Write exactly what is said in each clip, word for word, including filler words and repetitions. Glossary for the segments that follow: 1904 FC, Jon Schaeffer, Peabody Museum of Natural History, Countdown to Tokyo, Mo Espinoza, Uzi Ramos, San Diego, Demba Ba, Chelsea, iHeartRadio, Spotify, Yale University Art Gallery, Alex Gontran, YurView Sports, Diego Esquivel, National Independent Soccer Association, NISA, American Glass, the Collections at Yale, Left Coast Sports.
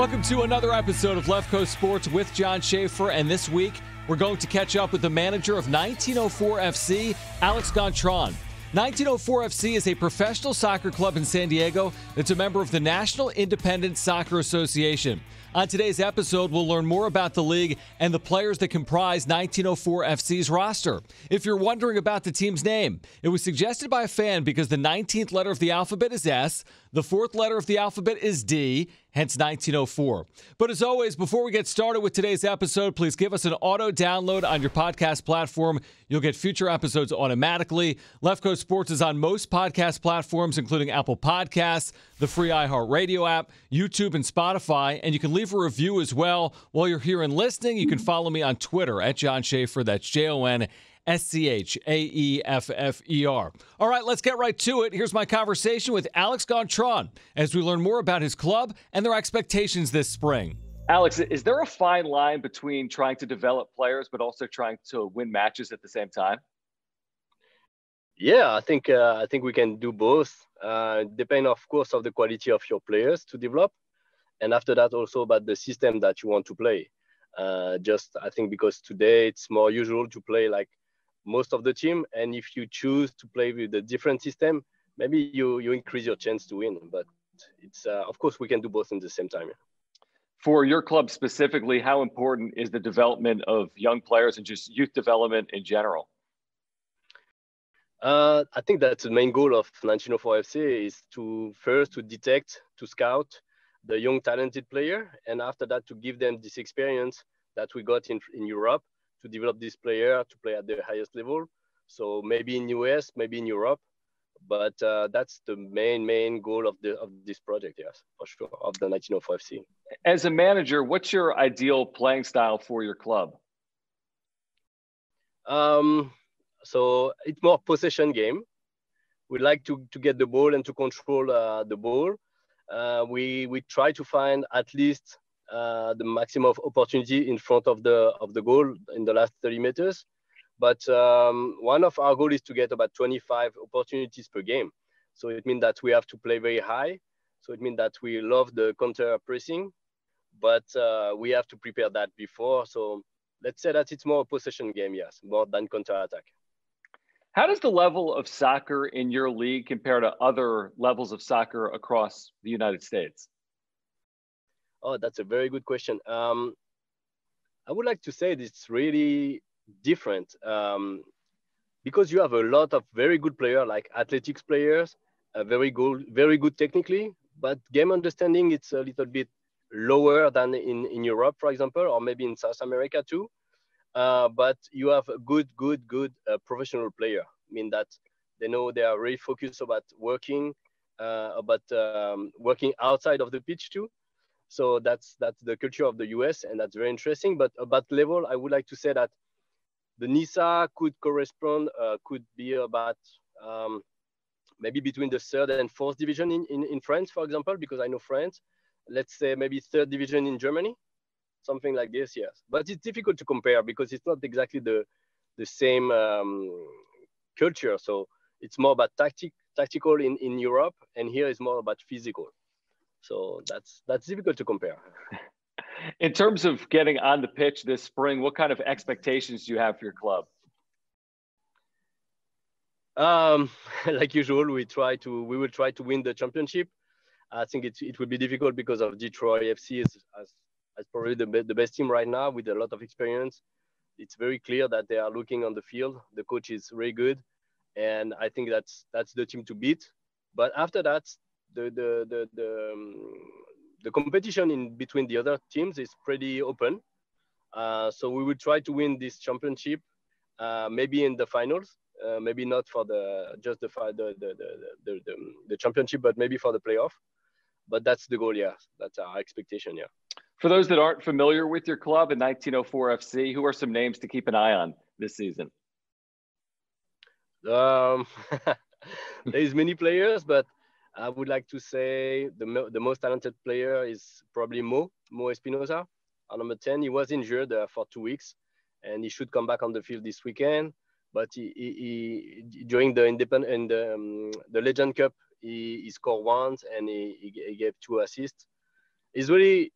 Welcome to another episode of Left Coast Sports with Jon Schaeffer, and this week we're going to catch up with the manager of nineteen oh four F C, Alex Gontran. nineteen oh four F C is a professional soccer club in San Diego that's a member of the National Independent Soccer Association. On today's episode, we'll learn more about the league and the players that comprise nineteen oh four F C's roster. If you're wondering about the team's name, it was suggested by a fan because the nineteenth letter of the alphabet is S, the fourth letter of the alphabet is D, hence nineteen oh four. But as always, before we get started with today's episode, please give us an auto download on your podcast platform. You'll get future episodes automatically. Left Coast Sports is on most podcast platforms, including Apple Podcasts, the free iHeartRadio app, YouTube, and Spotify. And you can leave a review as well. While you're here and listening, you can follow me on Twitter at Jon Schaeffer. That's J O N S C H A E F F E R. All right, let's get right to it. Here's my conversation with Alex Gontran as we learn more about his club and their expectations this spring. Alex, is there a fine line between trying to develop players but also trying to win matches at the same time? Yeah, I think uh, I think we can do both. Uh, depend, of course, of the quality of your players to develop, and after that also about the system that you want to play. Uh, just I think because today it's more usual to play like most of the team, and if you choose to play with a different system, maybe you you increase your chance to win. But it's uh, of course we can do both at the same time. For your club specifically, how important is the development of young players and just youth development in general? Uh, I think that's the main goal of nineteen oh four F C is to first to detect, to scout the young talented player, and after that to give them this experience that we got in in Europe, to develop this player to play at the highest level. So maybe in U S, maybe in Europe, but uh, that's the main, main goal of the of this project, yes, for sure, of the nineteen oh four F C. As a manager, what's your ideal playing style for your club? Um, so it's more possession game. We like to, to get the ball and to control uh, the ball. Uh, we, we try to find at least Uh, the maximum of opportunity in front of the of the goal in the last thirty meters. But um, one of our goals is to get about twenty-five opportunities per game. So it means that we have to play very high. So it means that we love the counter pressing, but uh, we have to prepare that before. So let's say that it's more a possession game, yes, more than counter attack. How does the level of soccer in your league compare to other levels of soccer across the United States? Oh, that's a very good question. Um, I would like to say it's really different um, because you have a lot of very good players, like athletics players, uh, very good, very good technically, but game understanding, it's a little bit lower than in, in Europe, for example, or maybe in South America too. Uh, but you have a good, good, good uh, professional player. I mean that they know they are really focused about working, uh, about um, working outside of the pitch too. So that's that's the culture of the U S, and that's very interesting. But about level, I would like to say that the N I S A could correspond, uh, could be about um, maybe between the third and fourth division in, in, in France, for example, because I know France. Let's say maybe third division in Germany, something like this, yes. But it's difficult to compare because it's not exactly the, the same um, culture. So it's more about tactic, tactical in, in Europe, and here is more about physical. So that's that's difficult to compare. In terms of getting on the pitch this spring, what kind of expectations do you have for your club? Um, like usual, we try to we will try to win the championship. I think it it will be difficult because of Detroit F C is as as probably the be, the best team right now with a lot of experience. It's very clear that they are looking on the field. The coach is really good, and I think that's that's the team to beat. But after that, The the the the, um, the competition in between the other teams is pretty open, uh, so we will try to win this championship, uh, maybe in the finals, uh, maybe not for the just the the the, the the the the championship, but maybe for the playoff. But that's the goal, yeah. That's our expectation, yeah. For those that aren't familiar with your club and nineteen oh four F C, who are some names to keep an eye on this season? Um, there's many players, but I would like to say the, the most talented player is probably Mo, Mo Espinoza, our number ten. He was injured uh, for two weeks, and he should come back on the field this weekend. But he, he, he during the independent and in um, the Legend Cup, he, he scored once and he, he gave two assists. He's really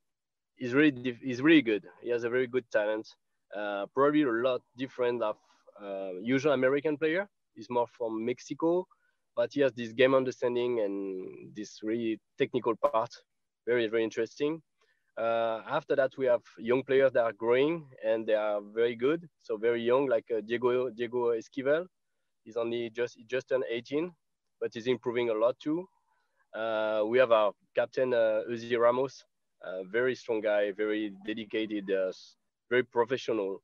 he's really he's really good. He has a very good talent. Uh, probably a lot different of uh, usual American player. He's more from Mexico, but he has this game understanding and this really technical part. Very, very interesting. Uh, after that, we have young players that are growing and they are very good. So very young, like uh, Diego Diego Esquivel. He's only just just turned eighteen, but he's improving a lot too. Uh, we have our captain uh, Uzi Ramos, a very strong guy, very dedicated, uh, very professional.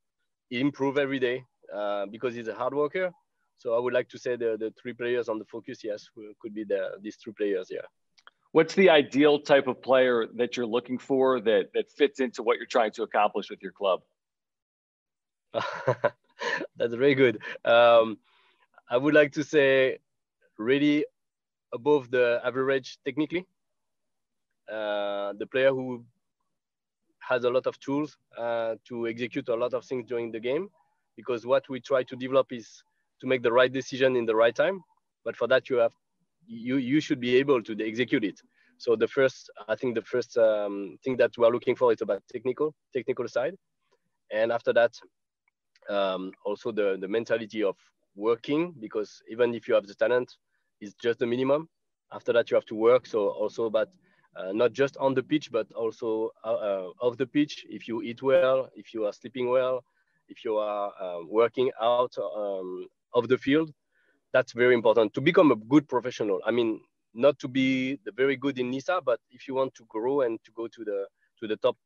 He improves every day uh, because he's a hard worker. So I would like to say the, the three players on the focus, yes, could be the, these three players, yeah. What's the ideal type of player that you're looking for that, that fits into what you're trying to accomplish with your club? That's very good. Um, I would like to say really above the average technically. Uh, the player who has a lot of tools uh, to execute a lot of things during the game, because what we try to develop is to make the right decision in the right time. But for that, you have You, you should be able to execute it. So the first, I think the first um, thing that we're looking for is about technical, technical side. And after that, um, also the, the mentality of working, because even if you have the talent, it's just the minimum. After that, you have to work. So also about uh, not just on the pitch, but also uh, uh, off the pitch. If you eat well, if you are sleeping well, if you are uh, working out um, of the field, that's very important to become a good professional. I mean, not to be the very good in NISA, but if you want to grow and to go to the to the top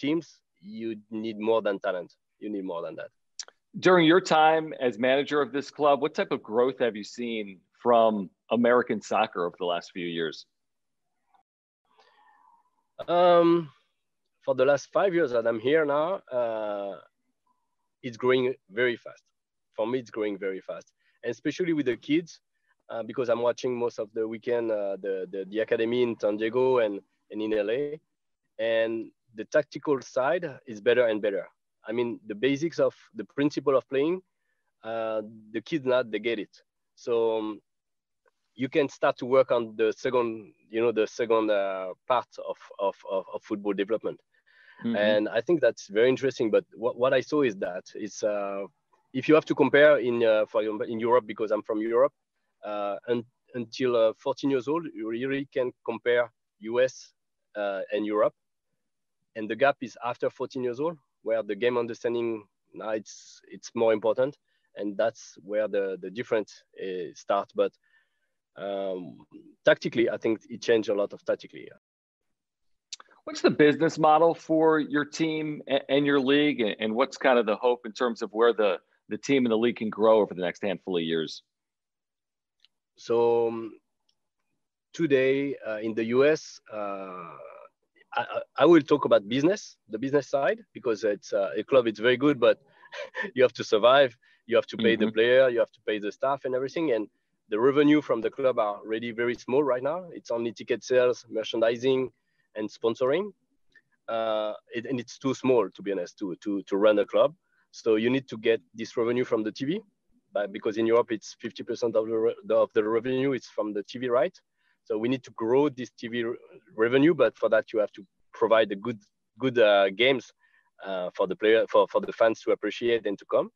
teams, you need more than talent. You need more than that. During your time as manager of this club, what type of growth have you seen from American soccer over the last few years? Um, for the last five years that I'm here now, uh, it's growing very fast. For me, it's growing very fast. Especially with the kids, uh, because I'm watching most of the weekend, uh, the, the, the academy in San Diego and, and in L A. And the tactical side is better and better. I mean, the basics of the principle of playing, uh, the kids now, they get it. So um, you can start to work on the second, you know, the second uh, part of, of, of, of football development. Mm-hmm. And I think that's very interesting. But what, what I saw is that it's, uh, if you have to compare in, uh, for example, in Europe, because I'm from Europe, uh, and until uh, fourteen years old, you really can compare U S uh, and Europe. And the gap is after fourteen years old, where the game understanding, now it's, it's more important. And that's where the, the difference uh, starts. But um, tactically, I think it changed a lot of tactically. Yeah. What's the business model for your team and your league? And what's kind of the hope in terms of where the the team and the league can grow over the next handful of years? So um, today uh, in the U S, uh, I, I will talk about business, the business side, because it's uh, a club, it's very good, but you have to survive. You have to pay mm-hmm. the player, you have to pay the staff and everything. And the revenue from the club are already very small right now. It's only ticket sales, merchandising, and sponsoring. Uh, it, and it's too small, to be honest, to, to, to run a club. So you need to get this revenue from the T V, but because in Europe, it's fifty percent of the, re of the revenue is from the T V, right? So we need to grow this T V re revenue, but for that, you have to provide the good, good uh, games uh, for the player, for, for the fans to appreciate and to come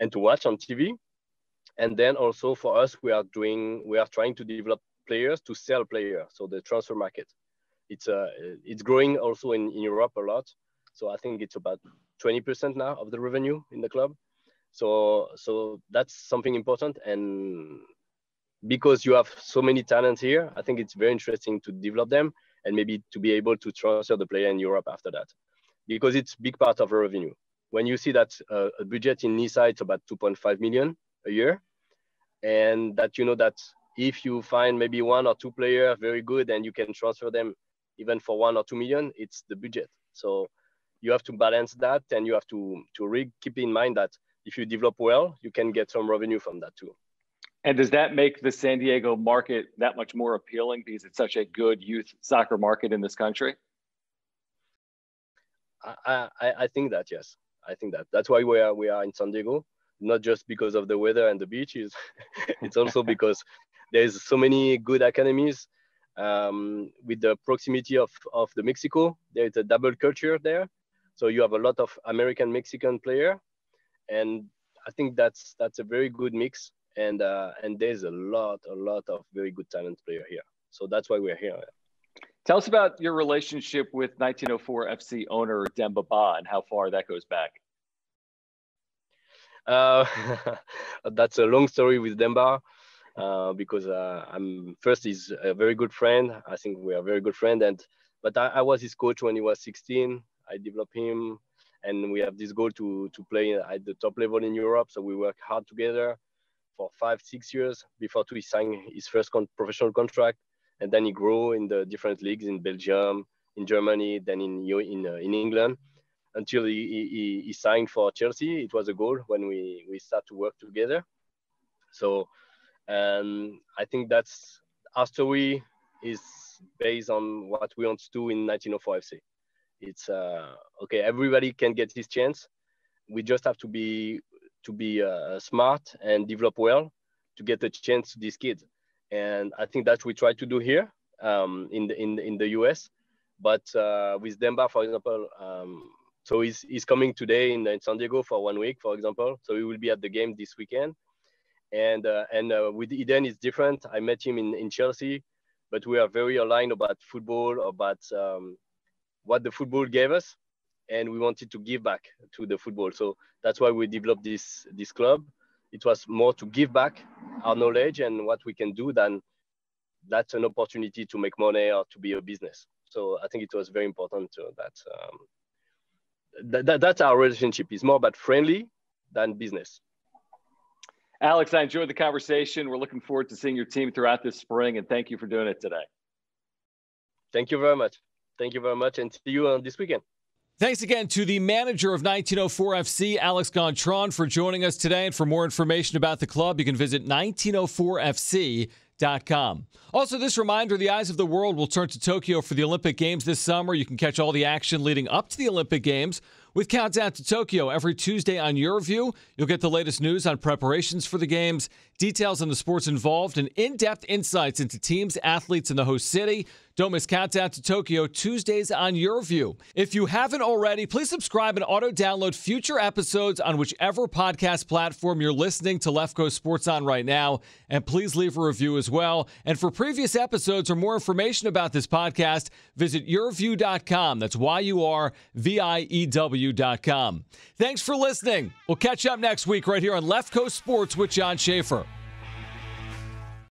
and to watch on T V. And then also for us, we are doing, we are trying to develop players to sell players. So the transfer market, it's, uh, it's growing also in, in Europe a lot. So I think it's about twenty percent now of the revenue in the club. So, so that's something important. And because you have so many talents here, I think it's very interesting to develop them and maybe to be able to transfer the player in Europe after that, because it's a big part of the revenue. When you see that uh, a budget in NISA, it's about two point five million a year. And that, you know, that if you find maybe one or two players very good and you can transfer them even for one or two million, it's the budget. So you have to balance that, and you have to, to really keep in mind that if you develop well, you can get some revenue from that too. And does that make the San Diego market that much more appealing because it's such a good youth soccer market in this country? I, I, I think that, yes. I think that. That's why we are, we are in San Diego, not just because of the weather and the beaches. It's also because there's so many good academies. um, with the proximity of, of the Mexico. There is a double culture there. So you have a lot of American-Mexican player. And I think that's that's a very good mix. And uh, and there's a lot, a lot of very good talent player here. So that's why we're here. Tell us about your relationship with nineteen oh four F C owner Demba Ba and how far that goes back. Uh, that's a long story with Demba uh, because uh, I'm first he's a very good friend. I think we are very good friend. And but I, I was his coach when he was sixteen. I developed him, and we have this goal to to play at the top level in Europe. So we work hard together for five, six years before he signed his first con professional contract. And then he grew in the different leagues in Belgium, in Germany, then in in, uh, in England, until he, he, he signed for Chelsea. It was a goal when we, we started to work together. So um, I think that's our story is based on what we want to do in nineteen oh four F C. It's uh, okay, everybody can get his chance. We just have to be, to be uh, smart and develop well to get a chance to these kids. And I think that's what we try to do here um, in the in the, in the U S. But uh, with Demba, for example, um, so he's he's coming today in, in San Diego for one week, for example. So he will be at the game this weekend. And uh, and uh, with Eden, it's different. I met him in in Chelsea, but we are very aligned about football, about um, what the football gave us, and we wanted to give back to the football. So that's why we developed this this club. It was more to give back our knowledge and what we can do than that's an opportunity to make money or to be a business. So I think it was very important to that, um, that, that that's our relationship. It's more about friendly than business. Alex, I enjoyed the conversation. We're looking forward to seeing your team throughout this spring, and thank you for doing it today. Thank you very much. Thank you very much, and see you on this weekend. Thanks again to the manager of nineteen oh four F C, Alex Gontran, for joining us today. And for more information about the club, you can visit nineteen oh four F C dot com. Also, this reminder, the eyes of the world will turn to Tokyo for the Olympic Games this summer. You can catch all the action leading up to the Olympic Games with Countdown to Tokyo every Tuesday on YourView. You'll get the latest news on preparations for the games, details on the sports involved, and in-depth insights into teams, athletes, and the host city. Don't miss Countdown to Tokyo Tuesdays on YourView. If you haven't already, please subscribe and auto-download future episodes on whichever podcast platform you're listening to Left Coast Sports on right now. And please leave a review as well. And for previous episodes or more information about this podcast, visit your view dot com. That's Y U R V I E W. Thanks for listening. We'll catch up next week right here on Left Coast Sports with Jon Schaeffer.